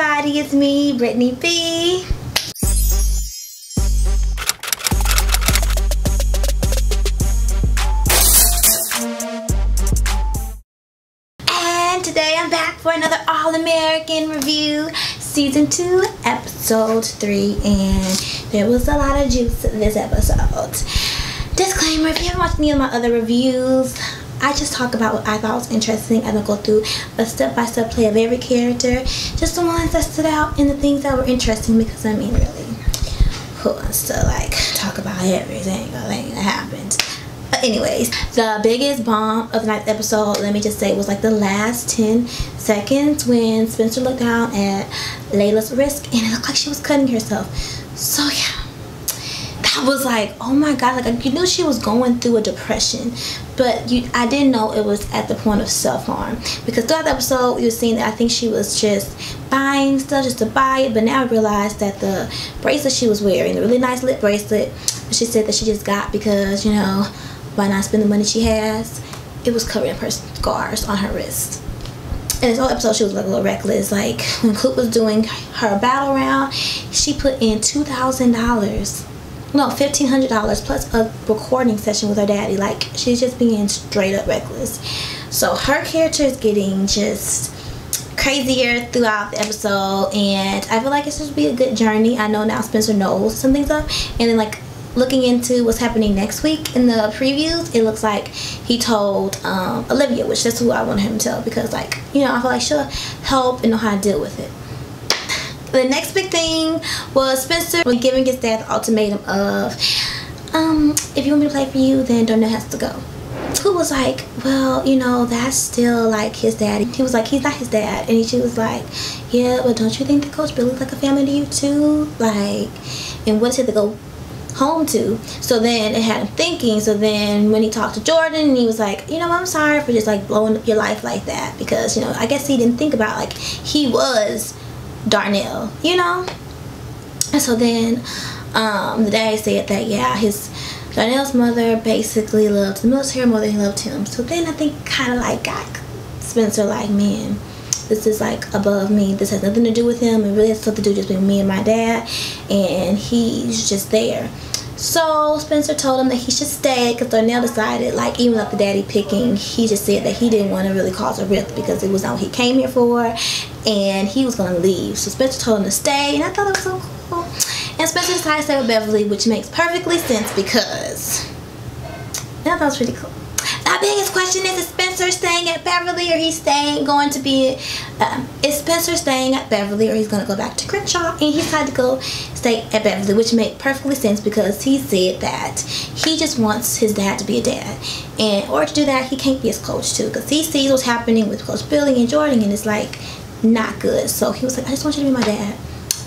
everybody, it's me, Brittany B. And today I'm back for another All American review, season 2, episode 3, and there was a lot of juice this episode. Disclaimer, if you haven't watched any of my other reviews, I just talk about what I thought was interesting. I don't go through a step-by-step play of every character, just the ones that stood out and the things that were interesting, because I mean, really, who wants to like talk about everything that happened? But anyways, the biggest bomb of tonight's episode, let me just say, was like the last 10 seconds when Spencer looked down at Layla's wrist and it looked like she was cutting herself. So yeah, that was like, oh my god, like you knew she was going through a depression, but I didn't know it was at the point of self-harm, because throughout the episode you've seen that I think she was just buying stuff just to buy it, but now I realized that the bracelet she was wearing, the really nice lip bracelet, she said that she just got because, you know, why not spend the money she has, it was covering up her scars on her wrist. And this whole episode she was like a little reckless, like when Coop was doing her battle round, she put in $2,000, no, $1,500 plus a recording session with her daddy. Like, she's just being straight up reckless. So her character is getting just crazier throughout the episode, and I feel like it's just be a good journey. I know now Spencer knows something's up, and then like looking into what's happening next week in the previews, it looks like he told Olivia, which that's who I want him to tell, because like, you know, I feel like she'll help and know how to deal with it. The next big thing was Spencer giving his dad the ultimatum of, if you want me to play for you, then Darnell has to go. Who was like, well, you know, that's still like his daddy. He was like, he's not his dad. And she was like, yeah, but don't you think that Coach Billy's like a family to you too? Like, and what is it to go home to? So then it had him thinking. So then when he talked to Jordan, he was like, you know, I'm sorry for just like blowing up your life like that. Because, you know, I guess he didn't think about like he was Darnell, you know. And so then the dad said that, yeah, his Darnell's mother basically loved the military more than he loved him. So then I think kind of like got Spencer like, man, this is like above me, this has nothing to do with him, it really has something to do just with me and my dad, and he's just there. So Spencer told him that he should stay because Darnell decided, like, even with the daddy picking, he just said that he didn't want to really cause a rift because it was not what he came here for, and he was going to leave. So Spencer told him to stay, and I thought it was so cool. And Spencer decided to stay with Beverly, which makes perfectly sense because I thought it was pretty cool. My biggest question is Spencer staying at Beverly, or he's staying, going to be, is Spencer staying at Beverly, or he's going to go back to Crenshaw? And he decided to go stay at Beverly, which made perfectly sense because he said that he just wants his dad to be a dad. And in order to do that, he can't be his coach too, because he sees what's happening with Coach Billy and Jordan, and it's like not good. So he was like, I just want you to be my dad.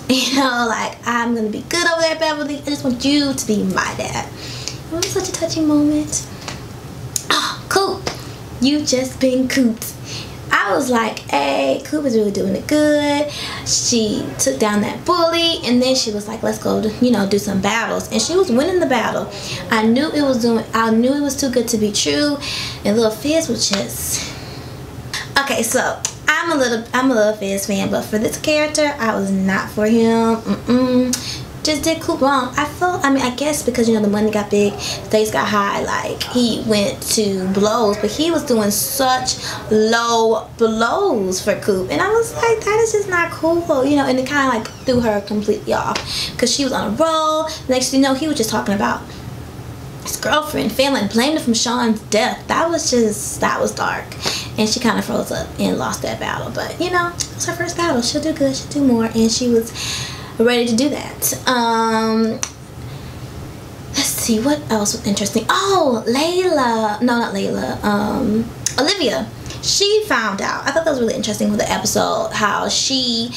You know, like, I'm going to be good over there at Beverly, I just want you to be my dad. It was such a touching moment. Coop, you just been cooped. I was like, hey, Coop is really doing it good. She took down that bully, and then she was like, let's go, you know, do some battles. And she was winning the battle. I knew it was too good to be true. And Lil Fizz was just okay. So I'm a Lil Fizz fan, but for this character, I was not for him. Just did Coop wrong. I guess because, you know, the money got big, stakes got high, like he went to blows, but he was doing such low blows for Coop, and I was like, that is just not cool, you know. And it kind of like threw her completely off because she was on a roll. Next thing you know, he was just talking about his girlfriend, family, blamed her from Sean's death. That was dark, and she kind of froze up and lost that battle. But you know, it was her first battle. She'll do good. She'll do more, and she was ready to do that. Let's see what else was interesting. Oh, Layla, no, not Layla, Olivia, she found out. I thought that was really interesting with the episode, how she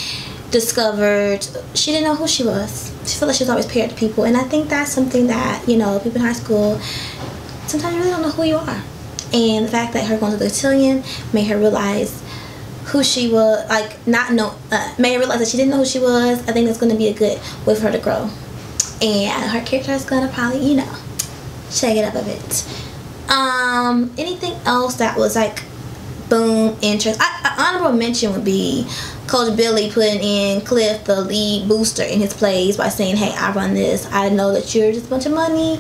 discovered she didn't know who she was. She felt like she was always paired to people, and I think that's something that, you know, people in high school sometimes really don't know who you are. And the fact that her going to the cotillion made her realize who she was, like, not know, made her realize that she didn't know who she was. I think that's going to be a good way for her to grow, and her character is going to probably, you know, shake it up a bit. Anything else that was like boom interest? An honorable mention would be Coach Billy putting in Cliff, the lead booster, in his plays by saying, hey, I run this. I know that you're just a bunch of money.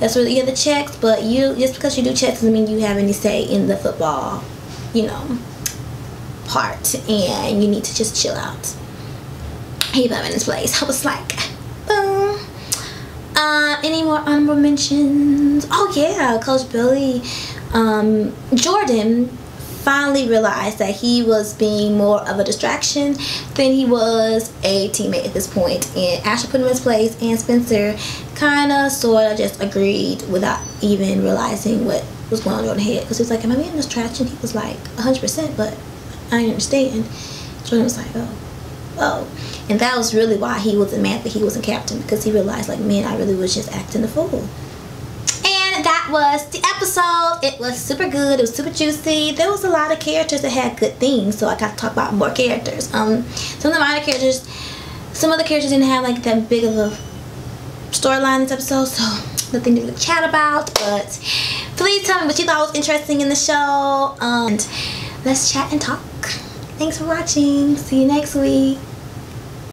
That's where you get the checks. But you, just because you do checks doesn't mean you have any say in the football, you know, part. And you need to just chill out. He put him in his place. I was like, boom. Any more honorable mentions? Oh, yeah, Coach Billy. Jordan finally realized that he was being more of a distraction than he was a teammate at this point. And Asher put him in his place, and Spencer kind of sort of just agreed without even realizing what was going on in his head. Because he was like, am I being a distraction? He was like, 100%, but I understand. Jordan was like, oh. And that was really why he wasn't mad that he wasn't captain, because he realized, like, man, I really was just acting a fool. That was the episode. It was super good. It was super juicy. There was a lot of characters that had good things, so I got to talk about more characters. Some of the minor characters, some of the characters didn't have like that big of a storyline this episode, so nothing to really chat about. But please tell me what you thought was interesting in the show. And let's chat and talk. Thanks for watching. See you next week.